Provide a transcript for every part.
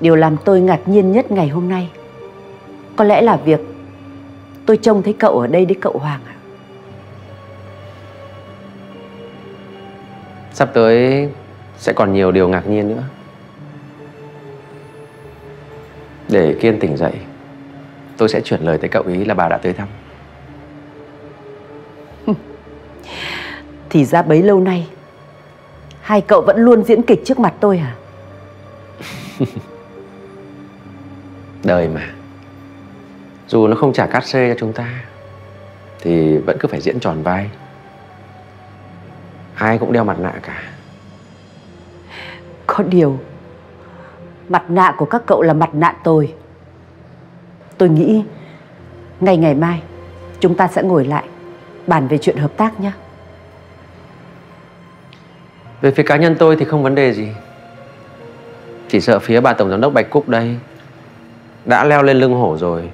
Điều làm tôi ngạc nhiên nhất ngày hôm nay có lẽ là việc tôi trông thấy cậu ở đây đấy cậu Hoàng ạ. Sắp tới sẽ còn nhiều điều ngạc nhiên nữa. Để Kiên tỉnh dậy, tôi sẽ chuyển lời tới cậu ý là bà đã tới thăm. Thì ra bấy lâu nay hai cậu vẫn luôn diễn kịch trước mặt tôi hả? Đời mà, dù nó không trả cát xê cho chúng ta thì vẫn cứ phải diễn tròn vai. Ai cũng đeo mặt nạ cả. Có điều mặt nạ của các cậu là mặt nạ tồi. Tôi nghĩ ngày mai chúng ta sẽ ngồi lại bàn về chuyện hợp tác nhé. Về phía cá nhân tôi thì không vấn đề gì. Chỉ sợ phía bà Tổng Giám đốc Bạch Cúc đây đã leo lên lưng hổ rồi,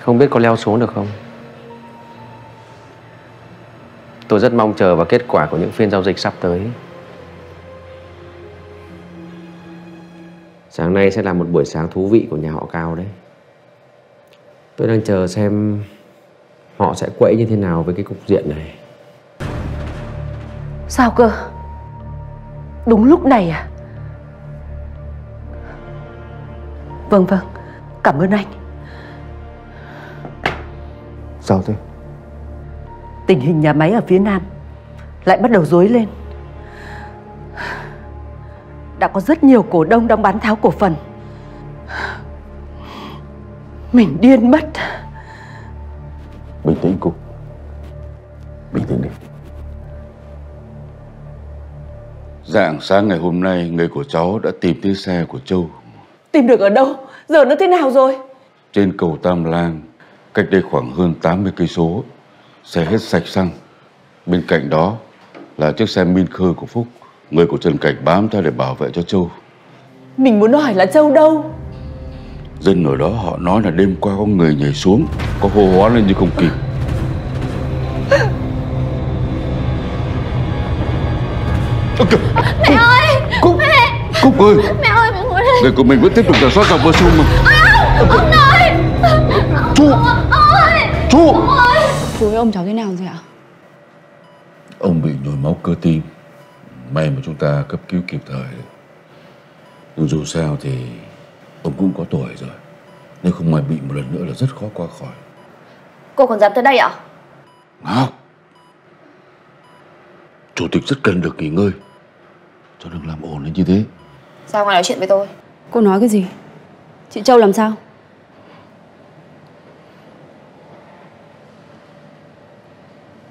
không biết có leo xuống được không. Tôi rất mong chờ vào kết quả của những phiên giao dịch sắp tới. Sáng nay sẽ là một buổi sáng thú vị của nhà họ Cao đấy. Tôi đang chờ xem họ sẽ quẫy như thế nào với cái cục diện này. Sao cơ? Đúng lúc này à? Vâng, cảm ơn anh. Sao thế? Tình hình nhà máy ở phía Nam lại bắt đầu rối lên. Đã có rất nhiều cổ đông đang bán tháo cổ phần. Mình điên mất. Bình tĩnh cô. Bình tĩnh đi. Rạng sáng ngày hôm nay, người của cháu đã tìm thấy xe của Châu. Tìm được ở đâu? Giờ nó thế nào rồi? Trên cầu Tam Lang, cách đây khoảng hơn 80 cây số, xe hết sạch xăng. Bên cạnh đó là chiếc xe min khơi của Phúc. Người của Trần Cạch bám theo để bảo vệ cho Châu. Mình muốn hỏi là Châu đâu? Dân ở đó họ nói là đêm qua có người nhảy xuống, có hô hoán lên nhưng không kịp. Mẹ ơi! Cúc! Cúc ơi! Mẹ ơi! Mẹ ngồi đây! Người của mình vẫn tiếp tục giả soát dọc vô sông mà. Ông ơi! Chú! Chú! Chú với ông cháu thế nào rồi ạ? Ông bị nhồi máu cơ tim. May mà chúng ta cấp cứu kịp thời. Nhưng dù sao thì ông cũng có tuổi rồi, nếu không may bị một lần nữa là rất khó qua khỏi. Cô còn dám tới đây ạ? Ngọc! Chủ tịch rất cần được nghỉ ngơi, cho đừng làm ồn lên như thế. Sao ngài nói chuyện với tôi? Cô nói cái gì? Chị Châu làm sao?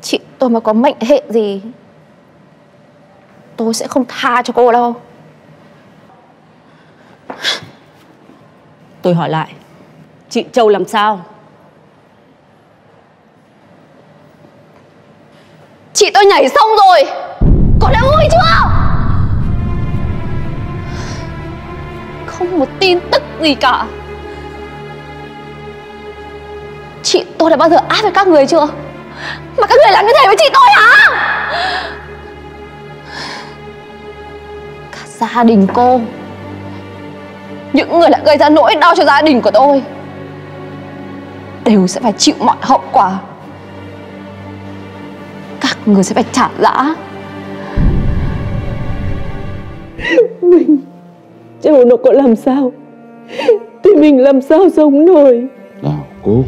Chị tôi mà có mệnh hệ gì, tôi sẽ không tha cho cô đâu. Tôi hỏi lại, chị Châu làm sao? Chị tôi nhảy xong rồi. Cô đã vui chưa? Không một tin tức gì cả. Chị tôi đã bao giờ ác với các người chưa mà các người làm như thế với chị tôi hả? Cả gia đình cô, những người đã gây ra nỗi đau cho gia đình của tôi đều sẽ phải chịu mọi hậu quả. Các người sẽ phải trả giá. Mình, Châu nó có làm sao thì mình làm sao sống nổi. Nào cô.